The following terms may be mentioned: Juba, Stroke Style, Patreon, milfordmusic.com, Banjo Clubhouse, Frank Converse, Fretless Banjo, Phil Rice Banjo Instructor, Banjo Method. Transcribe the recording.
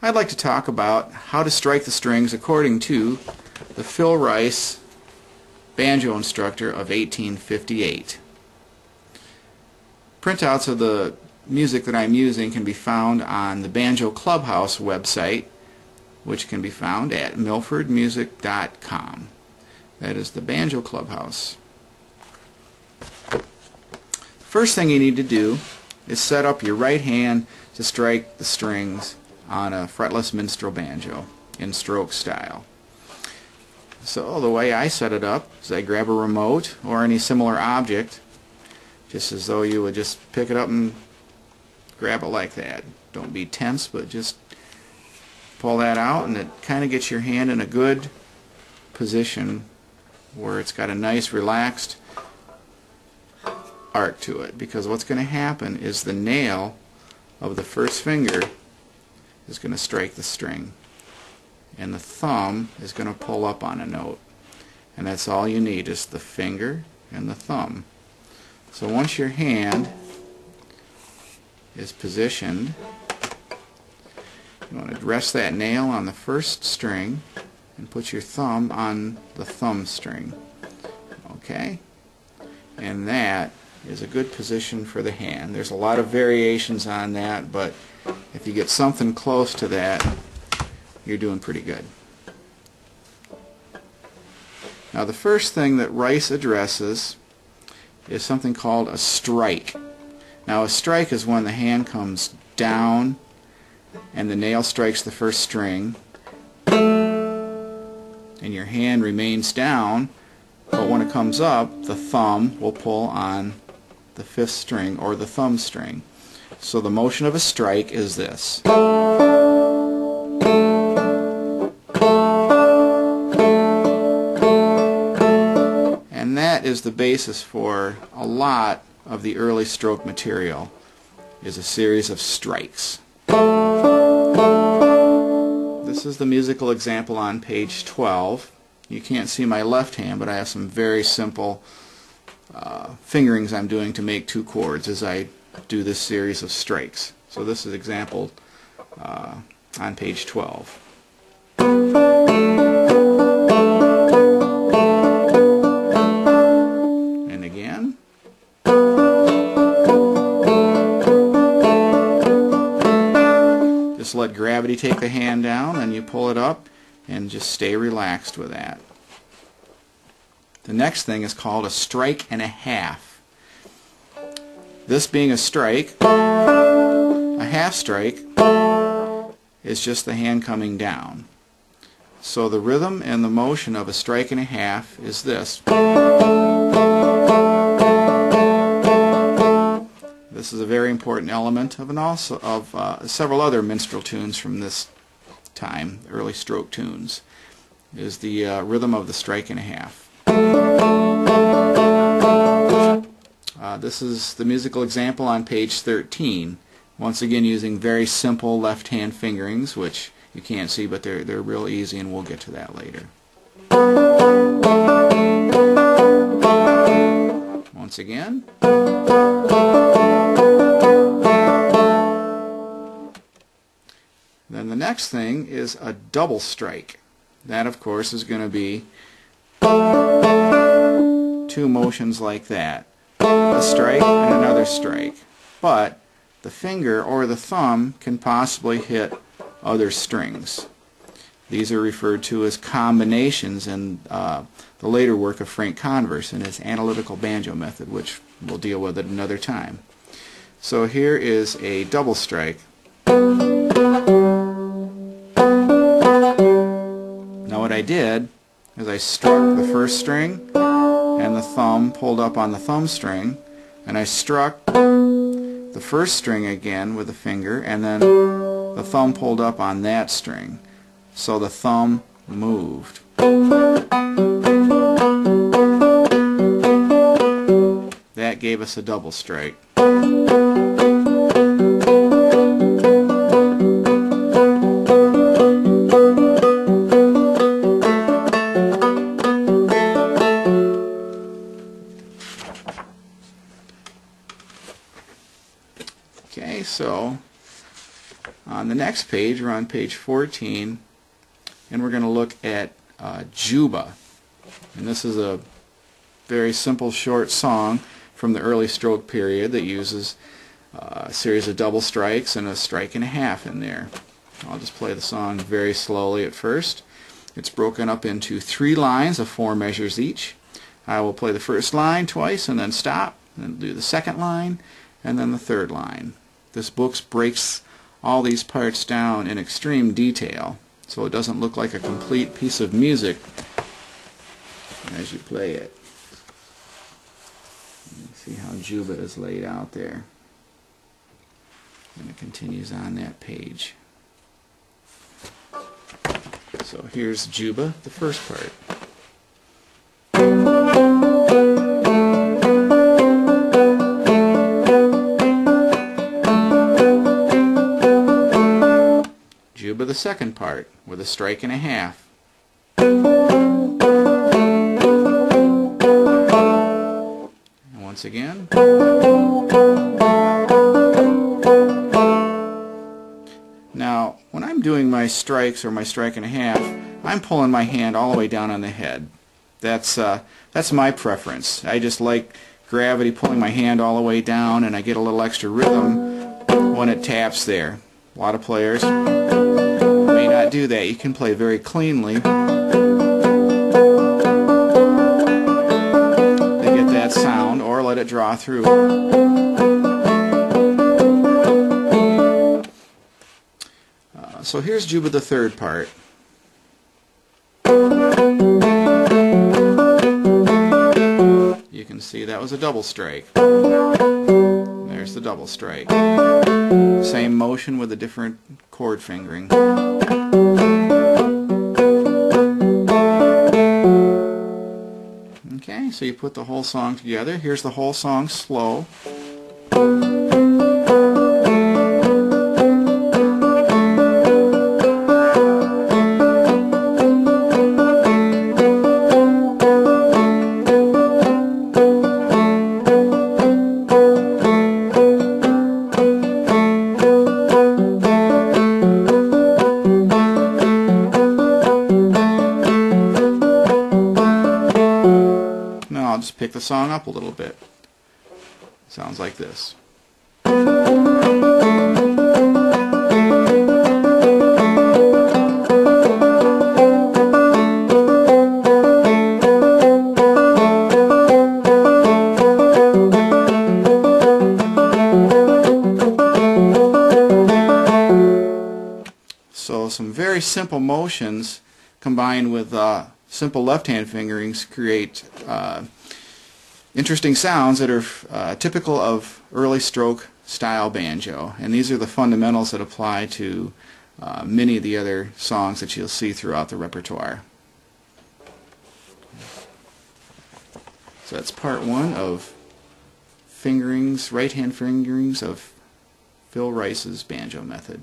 I'd like to talk about how to strike the strings according to the Phil Rice Banjo Instructor of 1858. Printouts of the music that I'm using can be found on the Banjo Clubhouse website, which can be found at milfordmusic.com. That is the Banjo Clubhouse. First thing you need to do is set up your right hand to strike the strings on a fretless minstrel banjo in stroke style. So the way I set it up is I grab a remote or any similar object, just as though you would just pick it up and grab it like that. Don't be tense, but just pull that out, and it kind of gets your hand in a good position where it's got a nice relaxed arc to it, because what's going to happen is the nail of the first finger is going to strike the string and the thumb is going to pull up on a note, and that's all you need is the finger and the thumb. So once your hand is positioned, you want to rest that nail on the first string and put your thumb on the thumb string, okay? And that is a good position for the hand. There's a lot of variations on that, but if you get something close to that, you're doing pretty good. Now the first thing that Rice addresses is something called a strike. Now a strike is when the hand comes down and the nail strikes the first string and your hand remains down, but when it comes up, the thumb will pull on the fifth string or the thumb string. So the motion of a strike is this. And that is the basis for a lot of the early stroke material, is a series of strikes. This is the musical example on page 12. You can't see my left hand, but I have some very simple fingerings I'm doing to make two chords as I do this series of strikes. So this is example on page 12. And again. Just let gravity take the hand down and you pull it up, and just stay relaxed with that. The next thing is called a strike and a half. This being a strike, a half strike is just the hand coming down. So the rhythm and the motion of a strike and a half is this. This is a very important element of several other minstrel tunes from this time, early stroke tunes, is the rhythm of the strike and a half. This is the musical example on page 13. Once again, using very simple left hand fingerings, which you can't see, but they're real easy, and we'll get to that later. Once again. Then the next thing is a double strike. That, of course, is going to be two motions like that, a strike and another strike. But the finger or the thumb can possibly hit other strings. These are referred to as combinations in the later work of Frank Converse in his analytical banjo method, which we'll deal with at another time. So here is a double strike. I did is I struck the first string and the thumb pulled up on the thumb string, and I struck the first string again with the finger, and then the thumb pulled up on that string, so the thumb moved. That gave us a double strike. On the next page, we're on page 14, and we're going to look at Juba. And this is a very simple, short song from the early stroke period that uses a series of double strikes and a strike and a half in there. I'll just play the song very slowly at first. It's broken up into 3 lines of 4 measures each. I will play the first line twice and then stop, and do the second line, and then the third line. This book breaks all these parts down in extreme detail, so it doesn't look like a complete piece of music as you play it. See how Juba is laid out there. And it continues on that page. So here's Juba, the first part. Juba, the second part, with a strike and a half. And once again. Now, when I'm doing my strikes or my strike and a half, I'm pulling my hand all the way down on the head. That's my preference. I just like gravity pulling my hand all the way down, and I get a little extra rhythm when it taps there. A lot of players may not do that. You can play very cleanly. They get that sound, or let it draw through. So here's Juba, the third part. You can see that was a double strike. There's the double strike. Same motion with a different chord fingering. Okay, so you put the whole song together. Here's the whole song slow. Pick the song up a little bit. Sounds like this. So some very simple motions combined with simple left-hand fingerings create interesting sounds that are typical of early stroke style banjo, and these are the fundamentals that apply to many of the other songs that you'll see throughout the repertoire. So that's part one of fingerings, right-hand fingerings of Phil Rice's banjo method.